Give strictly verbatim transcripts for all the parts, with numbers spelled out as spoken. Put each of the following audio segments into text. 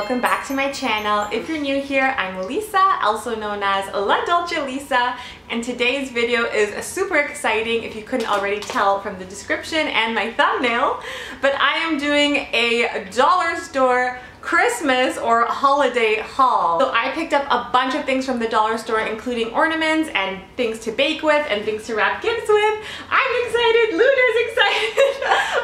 welcome back to my channel. If you're new here, I'm Lisa, also known as La Dolce Lisa, and today's video is super exciting if you couldn't already tell from the description and my thumbnail, but I am doing a dollar store Christmas or holiday haul. So I picked up a bunch of things from the dollar store, including ornaments and things to bake with and things to wrap gifts with. I'm excited, Luna's excited,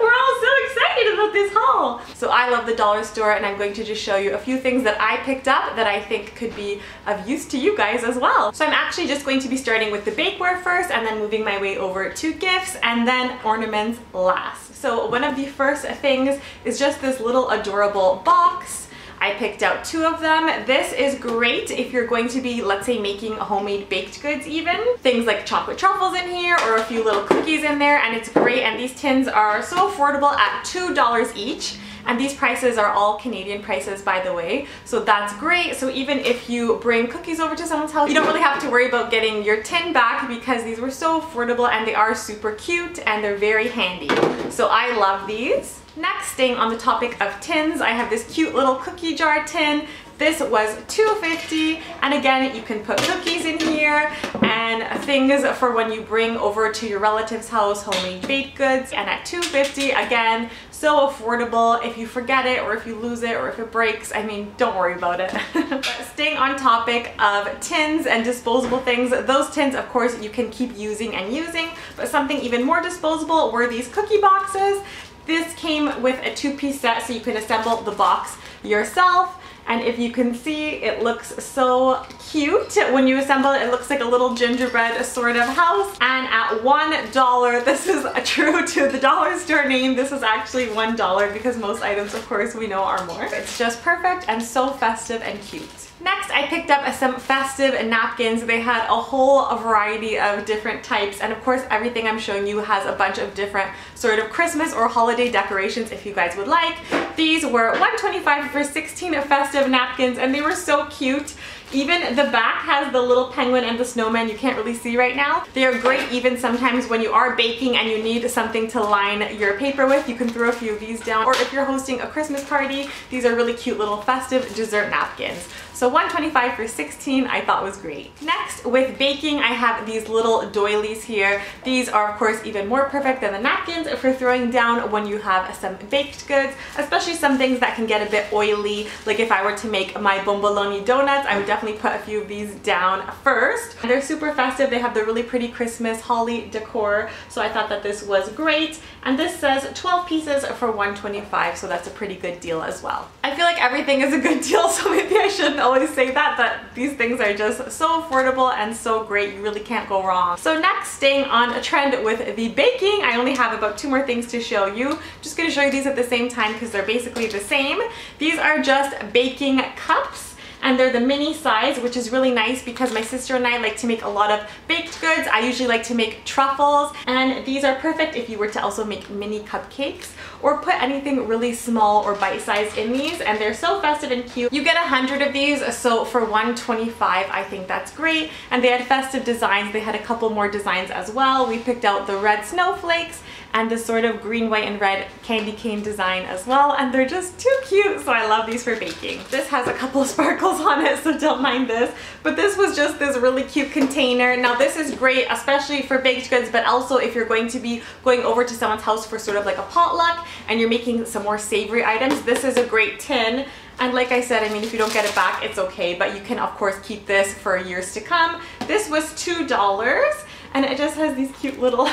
we're all so excited about this haul. So I love the dollar store and I'm going to just show you a few things that I picked up that I think could be of use to you guys as well. So I'm actually just going to be starting with the bakeware first and then moving my way over to gifts and then ornaments last. So one of the first things is just this little adorable box. I picked out two of them. This is great if you're going to be, let's say, making homemade baked goods even. Things like chocolate truffles in here or a few little cookies in there, and it's great, and these tins are so affordable at two dollars each. And these prices are all Canadian prices, by the way, so that's great. So even if you bring cookies over to someone's house, you don't really have to worry about getting your tin back because these were so affordable and they are super cute and they're very handy. So I love these. Next, staying on the topic of tins, I have this cute little cookie jar tin. This was two fifty, and again, you can put cookies in here and things for when you bring over to your relative's house, homemade baked goods, and at two fifty, again, so affordable. If you forget it or if you lose it or if it breaks, I mean, don't worry about it. But staying on topic of tins and disposable things, those tins, of course, you can keep using and using, but something even more disposable were these cookie boxes. This came with a two-piece set, so you can assemble the box yourself. And if you can see, it looks so cute. When you assemble it, it looks like a little gingerbread sort of house. And at one dollar, this is true to the dollar store name, this is actually one dollar because most items, of course, we know are more. It's just perfect and so festive and cute. Next, I picked up some festive napkins. They had a whole variety of different types. And of course, everything I'm showing you has a bunch of different sort of Christmas or holiday decorations if you guys would like. These were one twenty-five for sixteen festive napkins and they were so cute. Even the back has the little penguin and the snowman you can't really see right now. They are great even sometimes when you are baking and you need something to line your paper with. You can throw a few of these down. Or if you're hosting a Christmas party, these are really cute little festive dessert napkins. So one twenty-five for sixteen I thought was great. Next, with baking, I have these little doilies here. These are, of course, even more perfect than the napkins for throwing down when you have some baked goods, especially some things that can get a bit oily. Like if I were to make my bomboloni donuts, I would definitely put a few of these down first. And they're super festive. They have the really pretty Christmas holly decor, so I thought that this was great. And this says twelve pieces for one twenty-five, so that's a pretty good deal as well. I feel like everything is a good deal, so maybe I shouldn't always say that, but these things are just so affordable and so great. You really can't go wrong. So next, staying on a trend with the baking, I only have about two more things to show you. I'm just going to show you these at the same time because they're basically the same. These are just baking cups. And they're the mini size, which is really nice because my sister and I like to make a lot of baked goods. I usually like to make truffles, and these are perfect if you were to also make mini cupcakes or put anything really small or bite-sized in these, and they're so festive and cute. You get a hundred of these, so for one twenty-five, I think that's great. And they had festive designs. They had a couple more designs as well. We picked out the red snowflakes and the sort of green, white, and red candy cane design as well, and they're just too cute, so I love these for baking. This has a couple sparkles on it, so don't mind this, but this was just this really cute container. Now this is great, especially for baked goods, but also if you're going to be going over to someone's house for sort of like a potluck and you're making some more savory items, this is a great tin. And like I said, I mean, if you don't get it back, it's okay, but you can of course keep this for years to come. This was two dollars. And it just has these cute little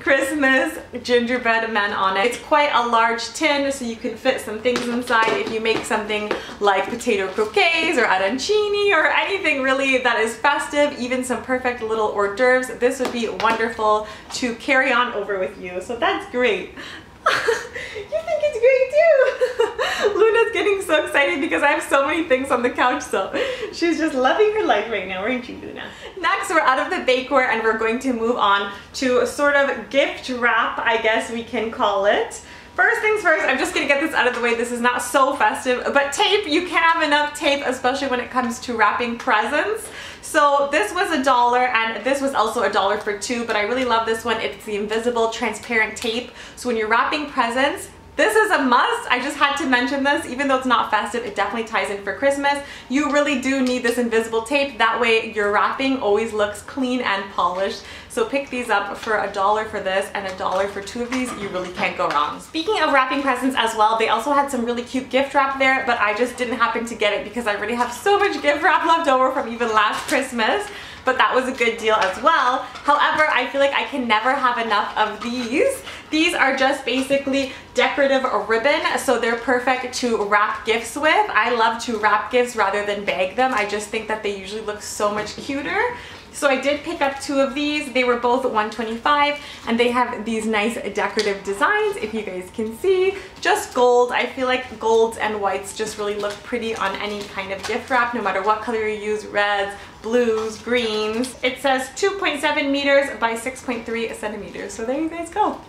Christmas gingerbread men on it. It's quite a large tin, so you can fit some things inside if you make something like potato croquettes or arancini or anything really that is festive, even some perfect little hors d'oeuvres. This would be wonderful to carry on over with you, so that's great. You think it's great too! Luna's getting so excited because I have so many things on the couch, so she's just loving her life right now, aren't you, Luna? Next, we're out of the bakeware and we're going to move on to a sort of gift wrap, I guess we can call it. First things first, I'm just gonna get this out of the way. This is not so festive, but tape, you can have enough tape, especially when it comes to wrapping presents. So this was a dollar, and this was also a dollar for two, but I really love this one. It's the invisible transparent tape. So when you're wrapping presents, This is a must. I just had to mention this. Even though it's not festive, it definitely ties in for Christmas. You really do need this invisible tape. That way your wrapping always looks clean and polished. So pick these up for a dollar for this and a dollar for two of these. You really can't go wrong. Speaking of wrapping presents as well, they also had some really cute gift wrap there, but I just didn't happen to get it because I already have so much gift wrap left over from even last Christmas. But that was a good deal as well. However, I feel like I can never have enough of these. These are just basically decorative ribbon, so they're perfect to wrap gifts with. I love to wrap gifts rather than bag them. I just think that they usually look so much cuter. So I did pick up two of these. They were both one twenty-five, and they have these nice decorative designs, if you guys can see. Just gold. I feel like golds and whites just really look pretty on any kind of gift wrap, no matter what color you use, reds, blues, greens. It says two point seven meters by six point three centimeters. So there you guys go.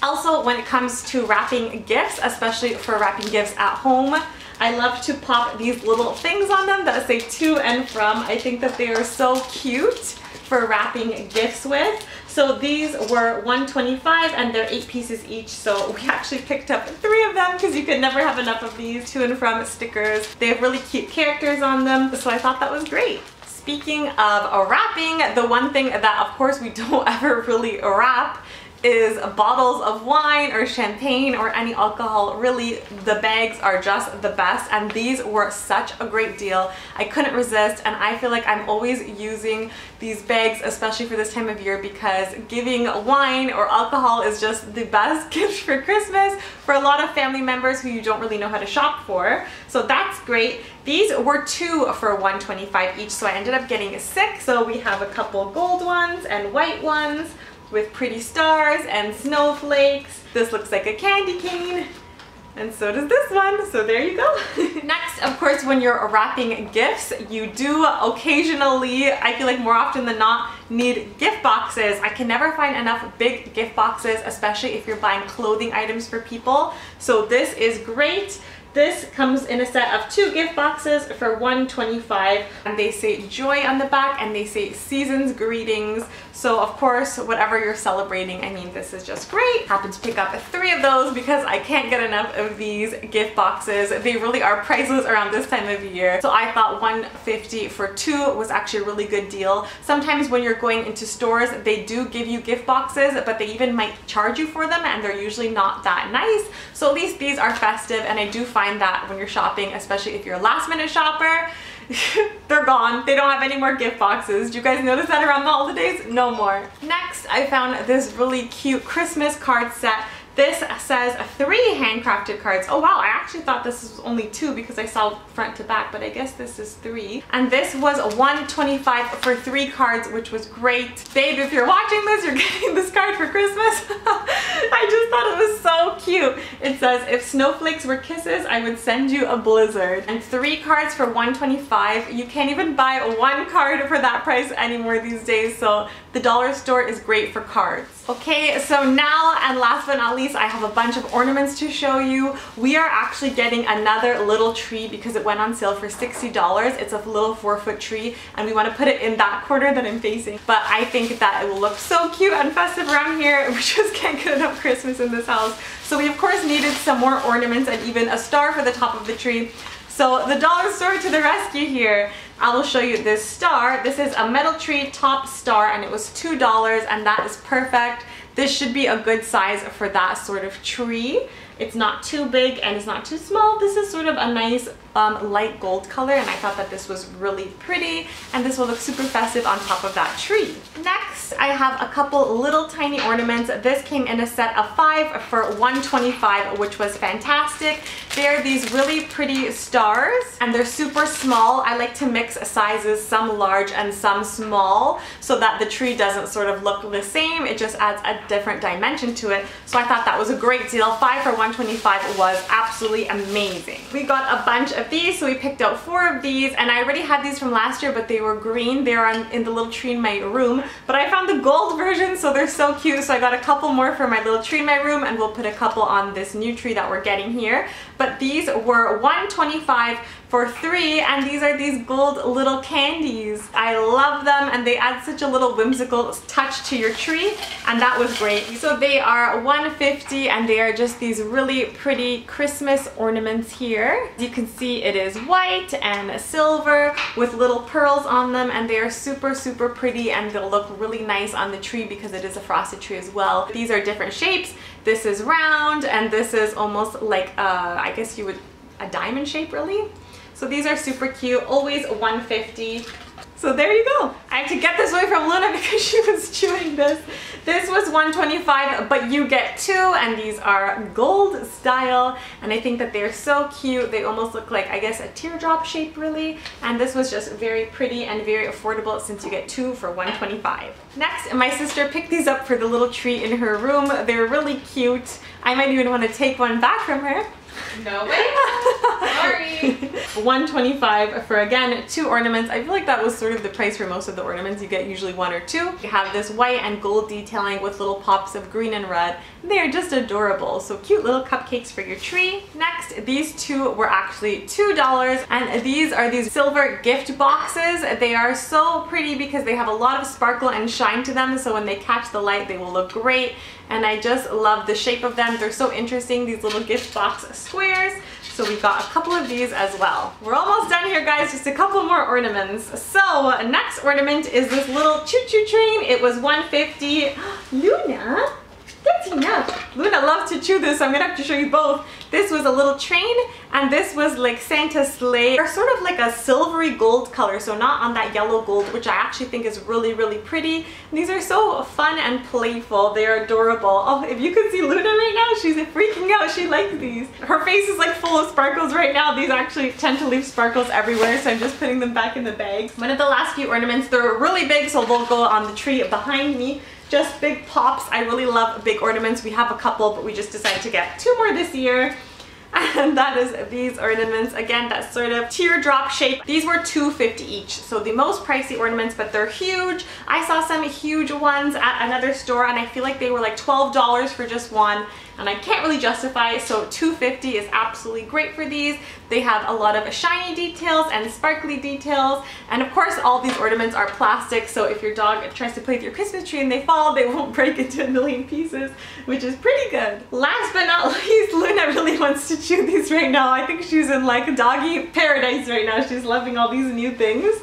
Also, when it comes to wrapping gifts, especially for wrapping gifts at home, I love to pop these little things on them that say to and from. I think that they are so cute for wrapping gifts with. So these were one twenty-five and they're eight pieces each. So we actually picked up three of them because you could never have enough of these to and from stickers. They have really cute characters on them. So I thought that was great. Speaking of wrapping, the one thing that of course we don't ever really wrap is bottles of wine or champagne or any alcohol. Really, the bags are just the best, and these were such a great deal. I couldn't resist, and I feel like I'm always using these bags, especially for this time of year, because giving wine or alcohol is just the best gift for Christmas for a lot of family members who you don't really know how to shop for. So that's great. These were two for one twenty-five each, so I ended up getting six. So we have a couple gold ones and white ones with pretty stars and snowflakes. This looks like a candy cane, and so does this one, so there you go. Next, of course, when you're wrapping gifts, you do occasionally, I feel like more often than not, need gift boxes. I can never find enough big gift boxes, especially if you're buying clothing items for people, so this is great. This comes in a set of two gift boxes for one twenty-five, and they say joy on the back and they say seasons greetings. So of course, whatever you're celebrating, I mean, this is just great. Happened to pick up three of those because I can't get enough of these gift boxes. They really are priceless around this time of year. So I thought one fifty for two was actually a really good deal. Sometimes when you're going into stores, they do give you gift boxes, but they even might charge you for them, and they're usually not that nice. So at least these are festive, and I do find that when you're shopping, especially if you're a last minute shopper, they're gone. They don't have any more gift boxes. Do you guys notice that around the holidays? No more. Next, I found this really cute Christmas card set. This says three handcrafted cards. Oh wow, I actually thought this was only two because I saw front to back, but I guess this is three. And this was one twenty-five for three cards, which was great. Babe, if you're watching this, you're getting this card for Christmas. I just thought it was so cute. It says, if snowflakes were kisses, I would send you a blizzard. And three cards for one twenty-five. You can't even buy one card for that price anymore these days, so the dollar store is great for cards. Okay, so now, and last but not least, I have a bunch of ornaments to show you. We are actually getting another little tree because it went on sale for sixty dollars. It's a little four foot tree, and we want to put it in that corner that I'm facing. But I think that it will look so cute and festive around here. We just can't get enough Christmas in this house. So we of course needed some more ornaments and even a star for the top of the tree. So the dollar store to the rescue here. I will show you this star. This is a metal tree top star, and it was two dollars, and that is perfect. This should be a good size for that sort of tree. It's not too big and it's not too small. This is sort of a nice um, light gold color, and I thought that this was really pretty, and this will look super festive on top of that tree. Next, I have a couple little tiny ornaments. This came in a set of five for one twenty-five, which was fantastic. They're these really pretty stars, and they're super small. I like to mix sizes, some large and some small, so that the tree doesn't sort of look the same. It just adds a different dimension to it. So I thought that was a great deal. Five for one twenty-five was absolutely amazing. We got a bunch of these, so we picked out four of these, and I already had these from last year, but they were green. They are in the little tree in my room, but I found the gold version, so they're so cute. So I got a couple more for my little tree in my room, and we'll put a couple on this new tree that we're getting here. But these were one twenty-five for three, and these are these gold little candies. I love them, and they add such a little whimsical touch to your tree, and that was great. So they are one fifty, and they are just these really pretty Christmas ornaments here. You can see it is white and silver with little pearls on them, and they are super super pretty, and they'll look really nice on the tree because it is a frosted tree as well. These are different shapes. This is round, and this is almost like uh, I guess you would a diamond shape, really. So these are super cute, always one fifty. So there you go. I had to get this away from Luna because she was chewing this. This was one twenty-five, but you get two, and these are gold style, and I think that they're so cute. They almost look like, I guess, a teardrop shape, really. And this was just very pretty and very affordable since you get two for one twenty-five. Next, my sister picked these up for the little tree in her room. They're really cute. I might even want to take one back from her. No way! Sorry! one twenty-five for, again, two ornaments. I feel like that was sort of the price for most of the ornaments. You get usually one or two. You have this white and gold detailing with little pops of green and red. They are just adorable. So cute little cupcakes for your tree. Next, these two were actually two dollars, and these are these silver gift boxes. They are so pretty because they have a lot of sparkle and shine to them, so when they catch the light they will look great, and I just love the shape of them. They're so interesting, these little gift box squares. So we got a couple of these as well. We're almost done here, guys, just a couple more ornaments. So next ornament is this little choo-choo train. It was one fifty. Luna, that's enough. Luna loves to chew this, so I'm gonna have to show you both. This was a little train, and this was like Santa's sleigh. They're sort of like a silvery gold color, so not on that yellow gold, which I actually think is really, really pretty. And these are so fun and playful. They are adorable. Oh, if you could see Luna right now, she's freaking out. She likes these. Her face is like full of sparkles right now. These actually tend to leave sparkles everywhere, so I'm just putting them back in the bag. One of the last few ornaments, they're really big, so they'll go on the tree behind me. Just big pops. I really love big ornaments. We have a couple, but we just decided to get two more this year. And that is these ornaments. Again, that sort of teardrop shape. These were two fifty each, so the most pricey ornaments, but they're huge. I saw some huge ones at another store, and I feel like they were like twelve dollars for just one, and I can't really justify it, so two fifty is absolutely great for these. They have a lot of shiny details and sparkly details, and of course all these ornaments are plastic, so if your dog tries to play with your Christmas tree and they fall, they won't break into a million pieces, which is pretty good. Last but not least, Luna really wants to chew these right now. I think she's in like doggy paradise right now. She's loving all these new things.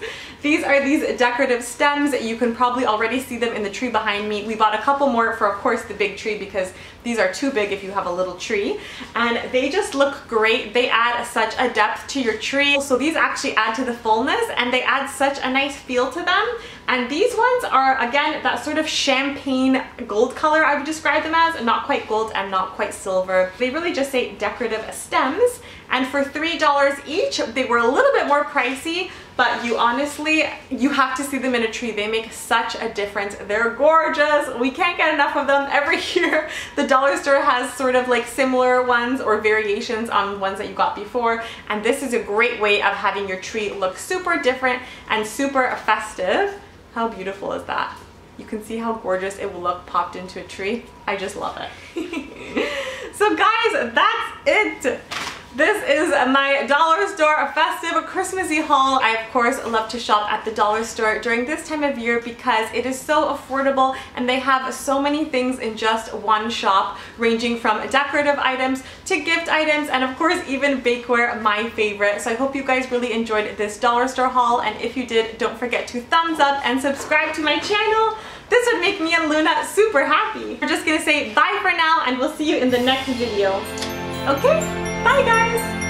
These are these decorative stems. You can probably already see them in the tree behind me. We bought a couple more for, of course, the big tree because these are too big if you have a little tree. And they just look great. They add such a depth to your tree. So these actually add to the fullness, and they add such a nice feel to them. And these ones are, again, that sort of champagne gold color I would describe them as. Not quite gold and not quite silver. They really just say decorative stems. And for three dollars each, they were a little bit more pricey, but you honestly, you have to see them in a tree. They make such a difference. They're gorgeous. We can't get enough of them. Every year, the dollar store has sort of like similar ones or variations on ones that you got before. And this is a great way of having your tree look super different and super festive. How beautiful is that? You can see how gorgeous it will look popped into a tree. I just love it. So guys, that's it. This is my dollar store, a festive Christmassy haul. I, of course, love to shop at the dollar store during this time of year because it is so affordable, and they have so many things in just one shop, ranging from decorative items to gift items, and of course even bakeware, my favorite. So I hope you guys really enjoyed this dollar store haul, and if you did, don't forget to thumbs up and subscribe to my channel. This would make me and Luna super happy. We're just gonna say bye for now, and we'll see you in the next video. Okay? Bye, guys!